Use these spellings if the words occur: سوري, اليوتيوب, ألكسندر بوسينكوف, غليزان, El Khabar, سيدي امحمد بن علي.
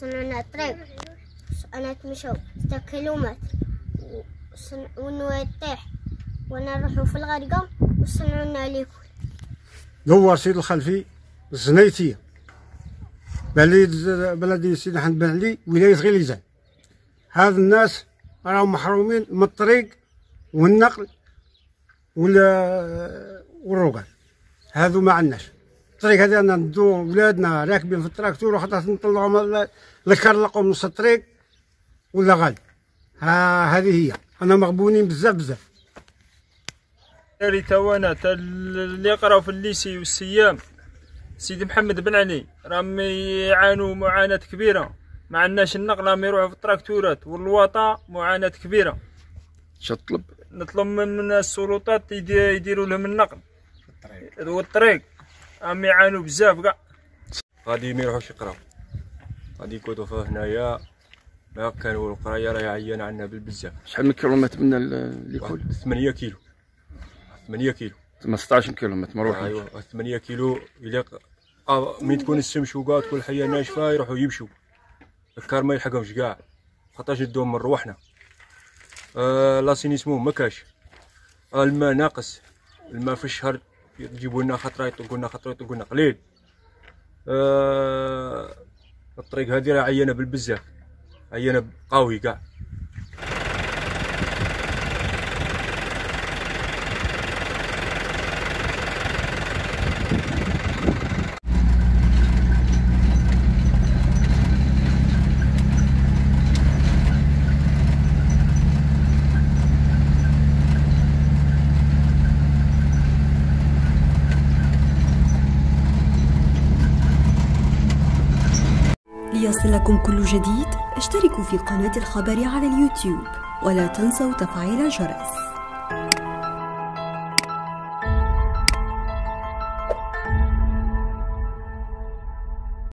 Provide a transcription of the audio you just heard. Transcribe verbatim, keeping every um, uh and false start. صنعنا طريق أنا نتمشاو ستة كيلومتر ونوى طيح ونروحو في الغرقة وصنعونا ليكول. هو سيد الخلفي الزنيتية بلد بلدية سيدي امحمد بن علي ولاية غليزان. هاد الناس راهم محرومين من الطريق والنقل والروقان، هادو ما عندناش الطريق هذا. انا ندو ولادنا راكبين في التراكتور وحتى نطلعهم نكرلقهم نص الطريق ولا غالي. ها هذه هي، انا مغبونين بزاف بزاف. الدراري توانا تا اللي يقراو في الليسي والسيام سيدي محمد بن علي راهم يعانوا معاناة كبيرة، ما عندناش النقل، راهم يروحوا في التراكتورات واللواطا، معاناة كبيرة. شنو تطلب؟ نطلب من السلطات يديروا لهم النقل والطريق والطريق راهم يعانوا بزاف كاع. غادي ما يروحوش يقراو، غادي يقعدوا فيه هنايا. ما كانوا القرايه راهي عيانه عندنا بالبزاف. شحال من كيلومتر من ليكول؟ ثمانية كيلو. ثمانية كيلو تما ستة عشر كيلومتر ما نروحوش. ايوا ثمانية كيلو الى مين تكون الشمس وكاع تكون الحيه ناشفه يروحوا يمشوا. الكار ما يلحقهمش كاع خاطرش ندوهم من رواحنا. آه لاسينيسمو ما كاش، آه الماء ناقص، الماء في الشهر يجيبوا لنا خطره يطلقوا لنا خطره يطلقوا لنا قليل. آه الطريق هذه راه عيانه بالبزاف، عيانه قوي كاع. ليصلكم كل جديد اشتركوا في قناة الخبر على اليوتيوب ولا تنسوا تفعيل الجرس.